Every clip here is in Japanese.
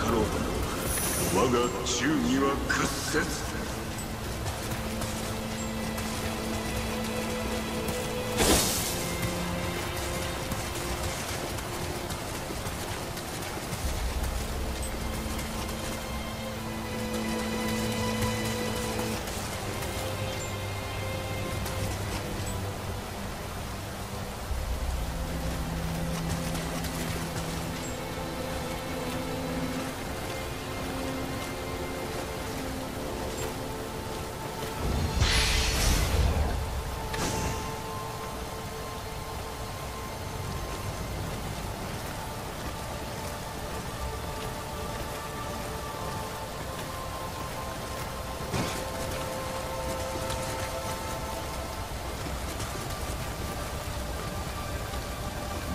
かろうとも我が忠義は屈せず。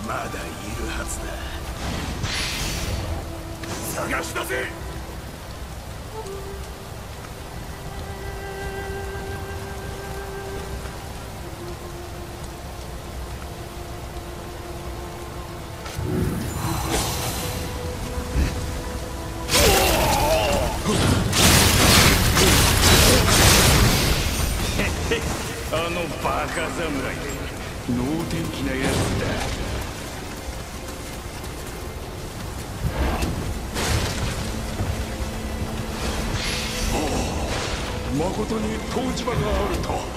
まだいるはずだ。探し出せ。あのバカ侍で能天気なやつだ。まことに湯治場があると。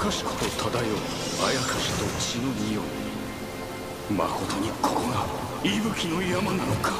かしこと漂うあやかしと血の匂い。まことにここが息吹の山なのか。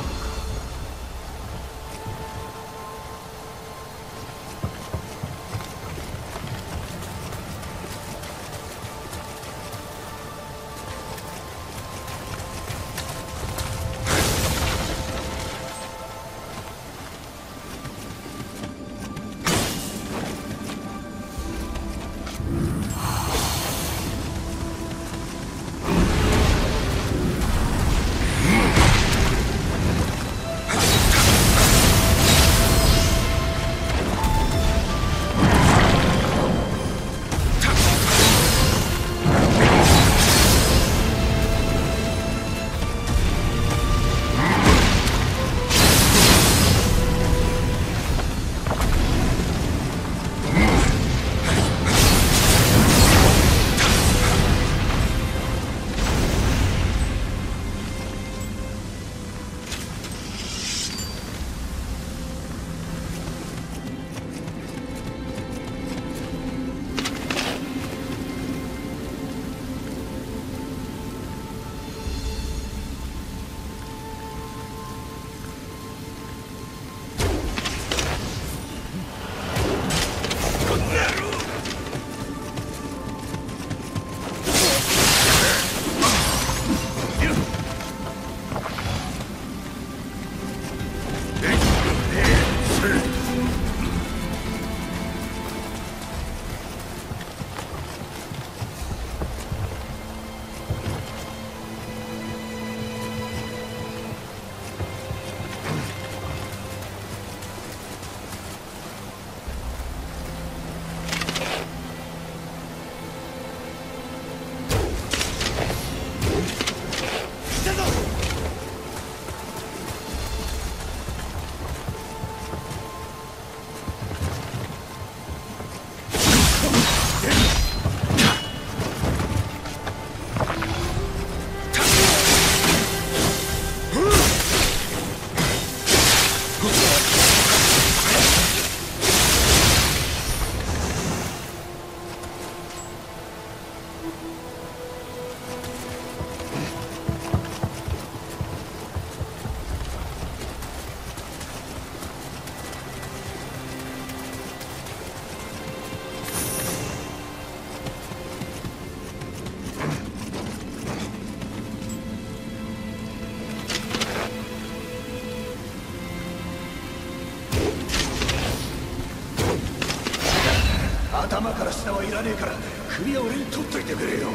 頭から下はいらねえから首は俺に取っといてくれよ。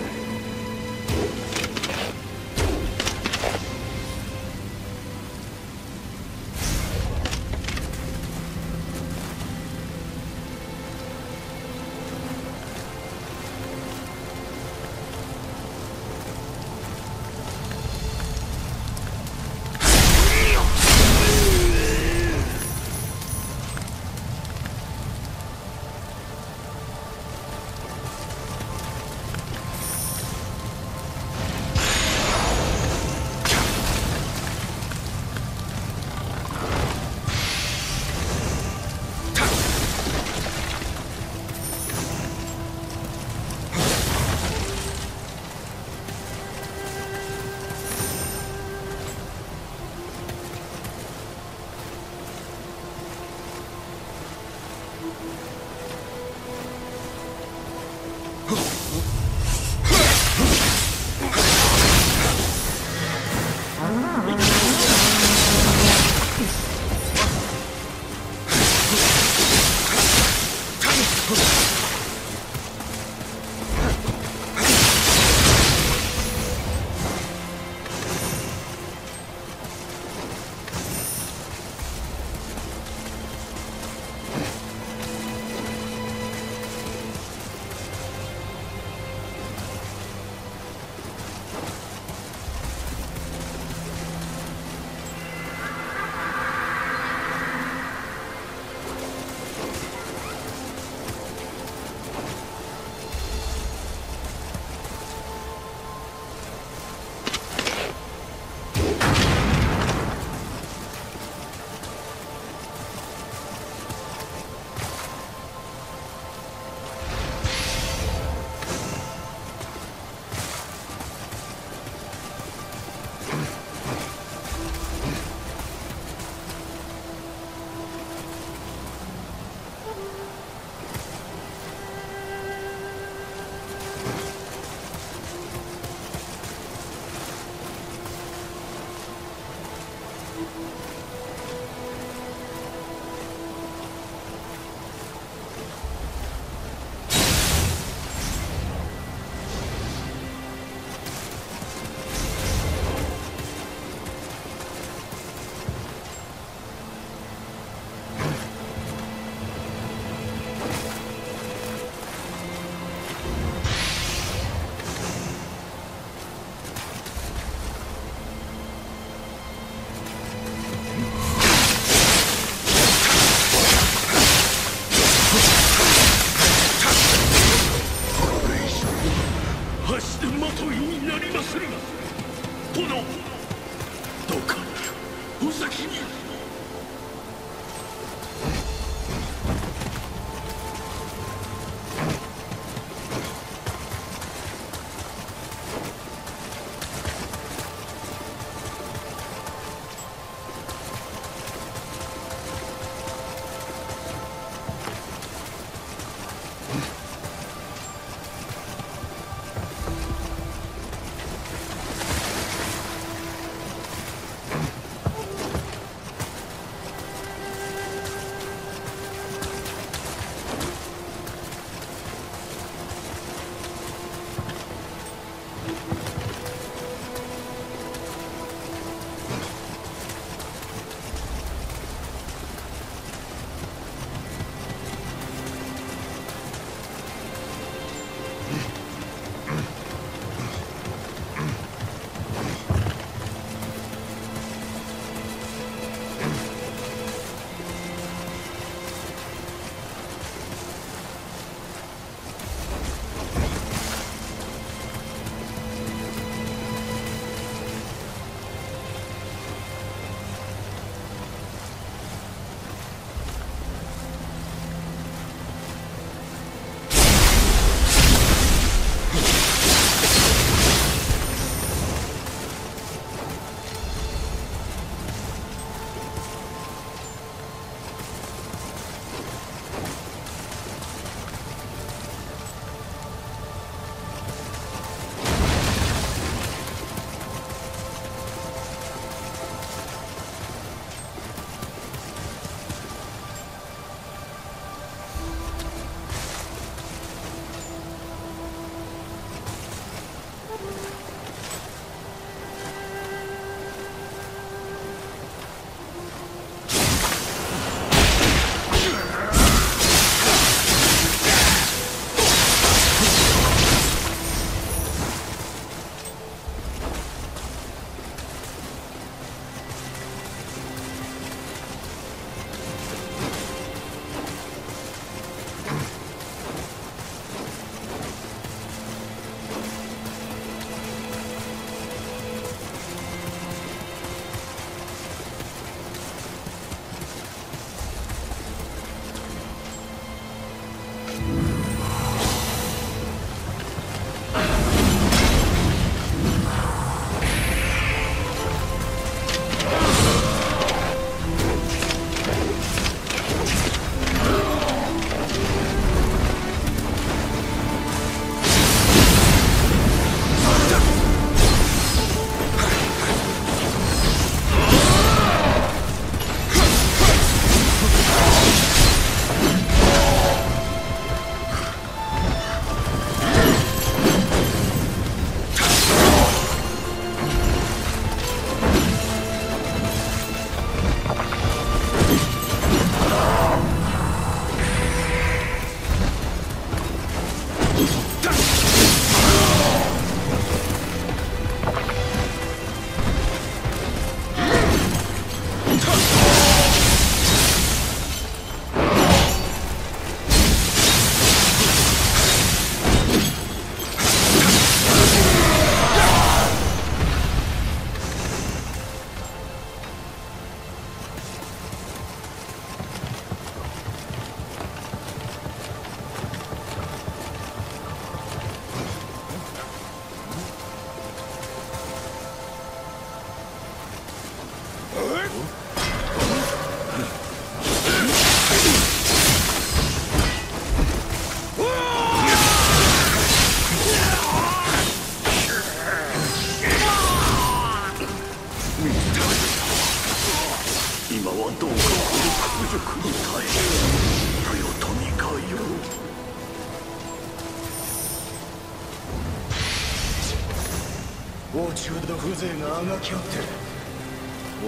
中の風情があがきおって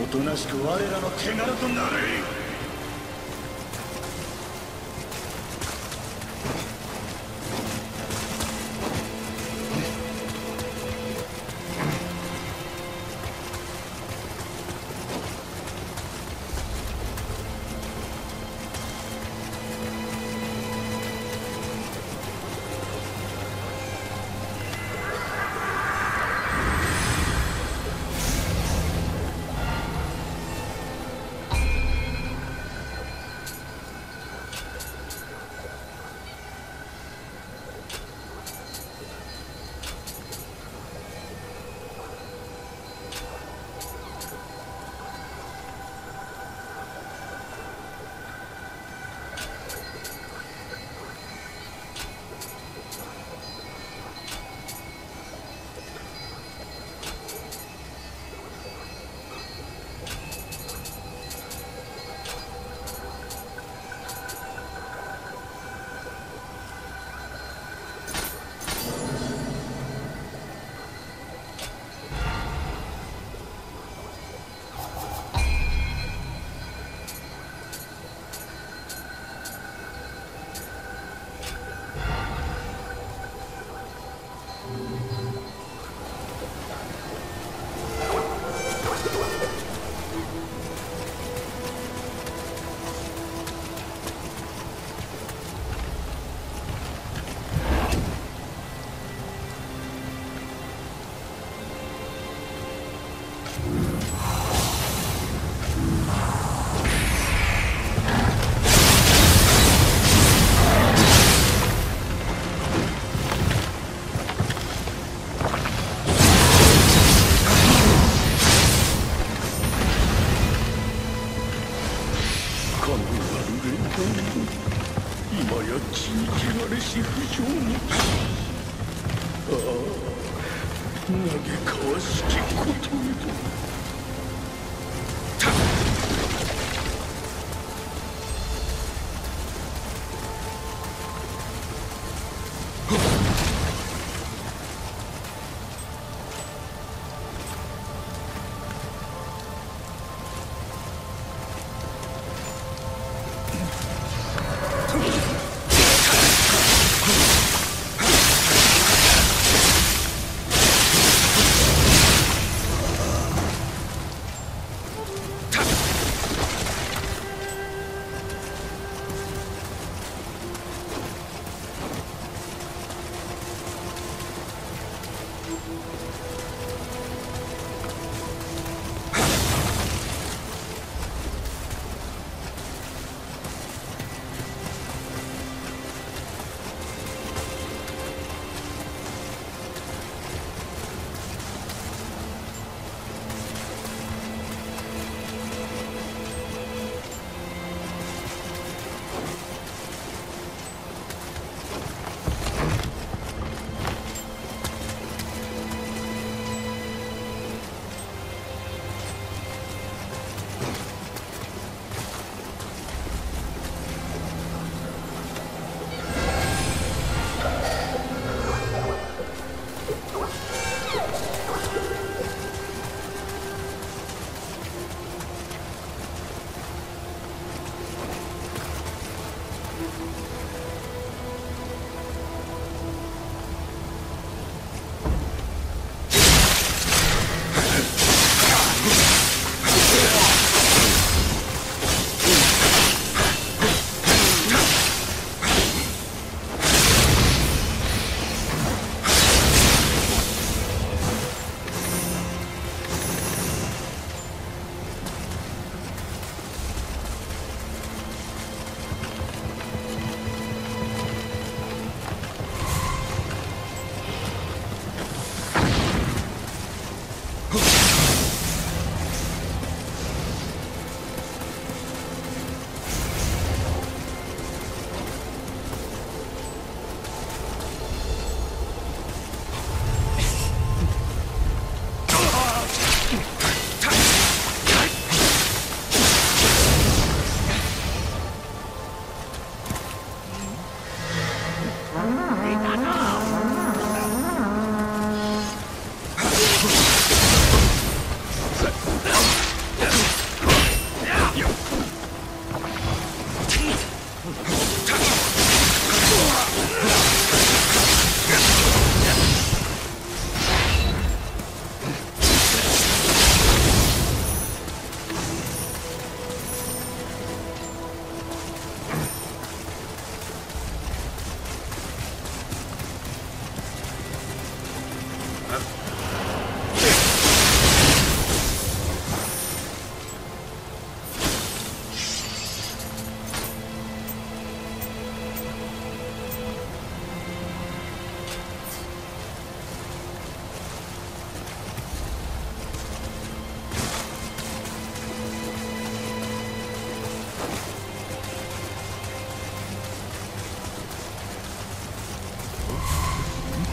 おとなしく我らの手柄となれ。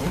何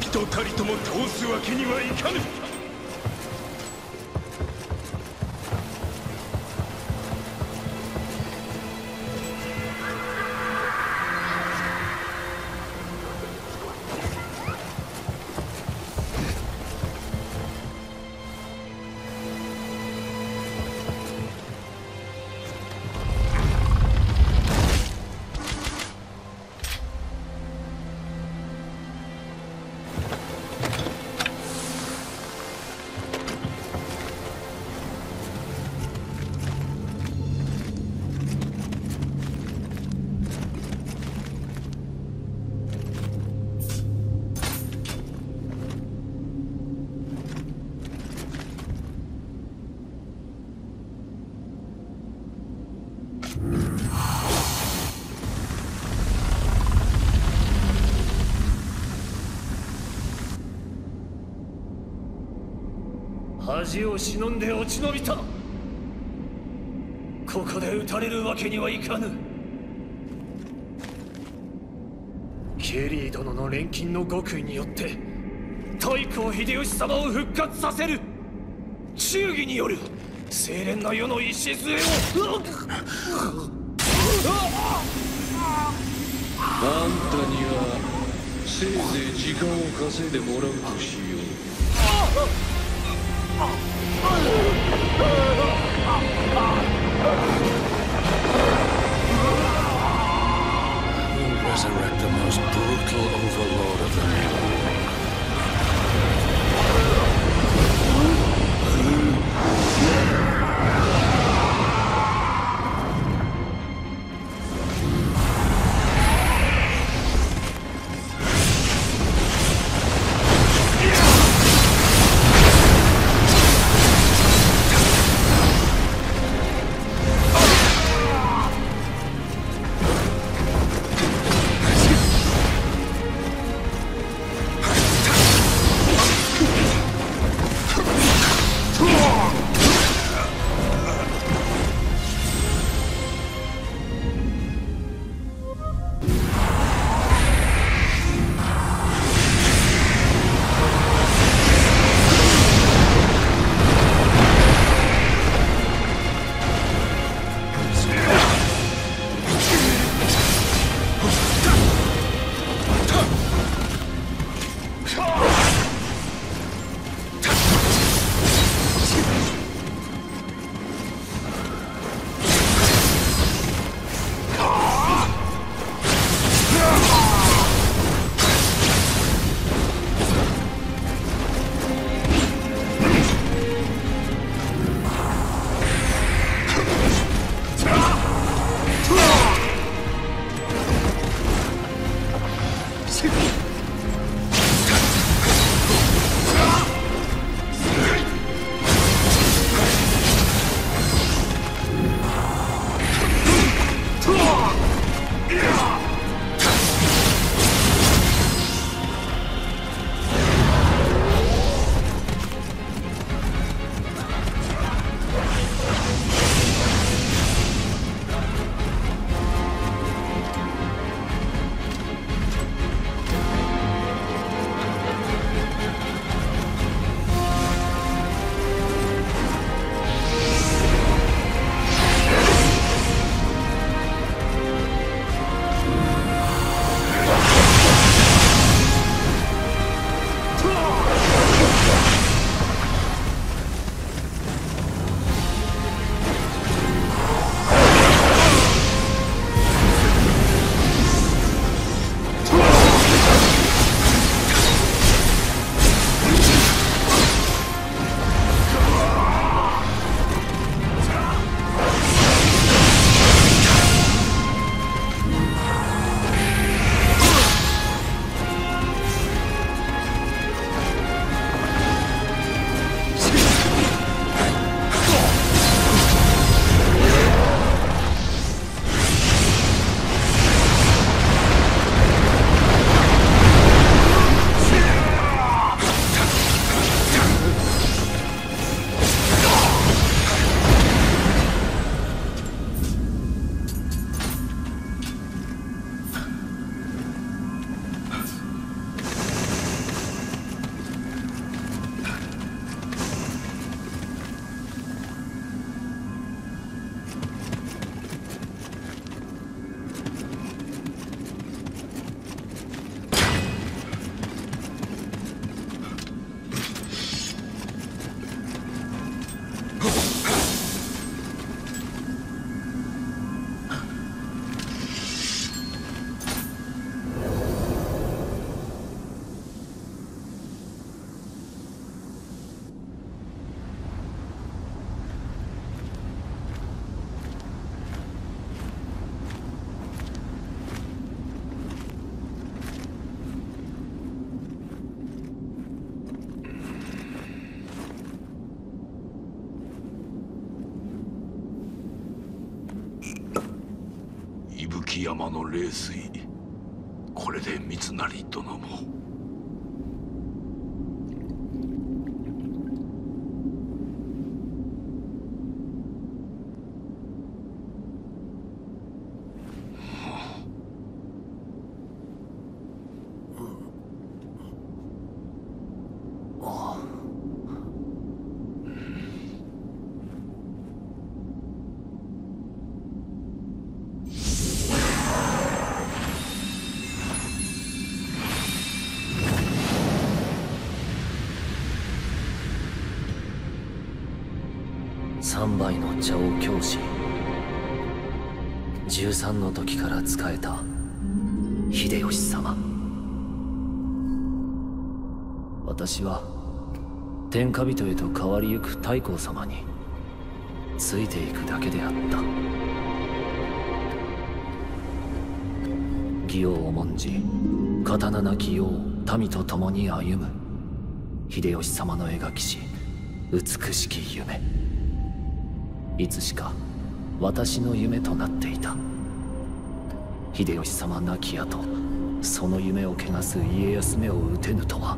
人たりとも通すわけにはいかぬ。恥を忍んで落ち延びた。ここで撃たれるわけにはいかぬ。ケリー殿の錬金の極意によって太閤秀吉様を復活させる。忠義による清廉な世の礎を。あんたにはせいぜい時間を稼いでもらうとしよう。We'll resurrect the most brutal overlord of the neighborhood.山の冷水、これで三成殿も3杯の茶を供し、13の時から仕えた秀吉様。私は天下人へと変わりゆく太閤様についていくだけであった。義を重んじ、刀なき世を民と共に歩む秀吉様の描きし美しき夢、いつしか私の夢となっていた。秀吉様亡き後、その夢を汚す家康めを討てぬとは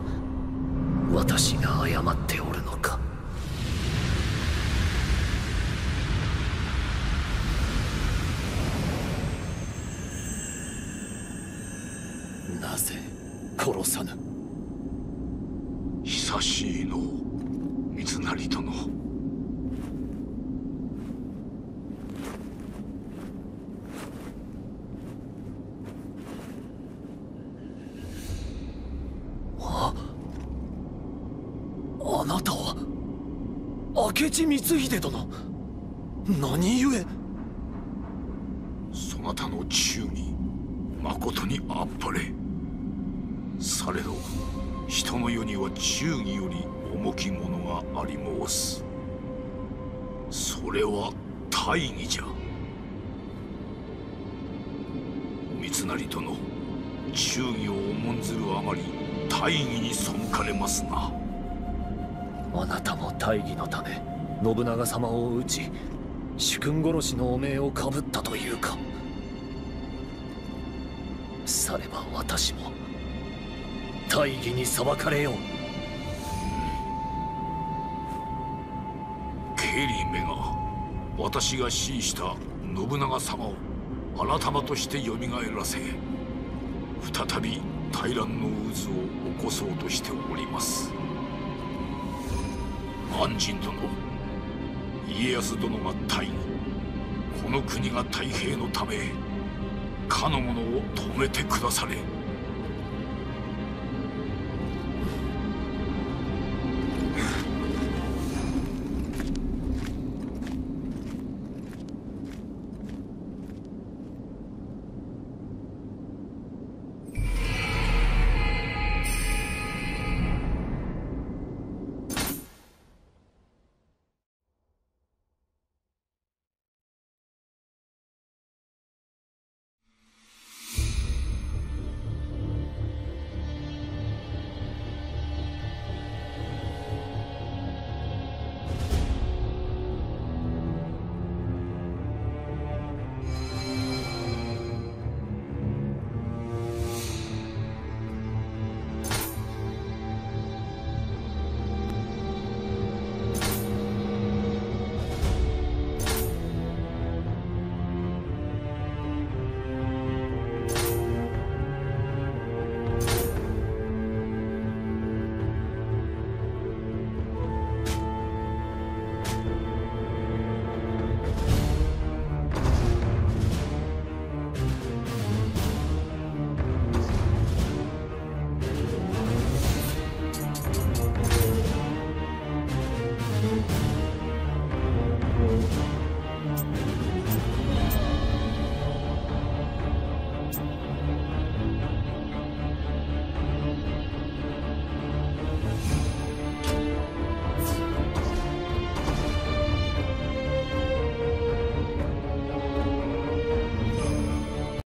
私が謝っておるのか。なぜ殺さぬ。久しいのう、三成殿。あなたは明智光秀殿。何故そなたの忠義まことにあっぱれ。されど人の世には忠義より重きものがあり申す。それは大義じゃ。三成殿、忠義を重んずるあまり大義に背かれますな。あなたも大義のため信長様を討ち、主君殺しの汚名をかぶったというか。されば私も大義に裁かれよう。ケリーめが私が死した信長様を改まとしてよみがえらせ、再び大乱の渦を起こそうとしております。安心殿、家康殿が大義、この国が太平のためかの者を止めてくだされ。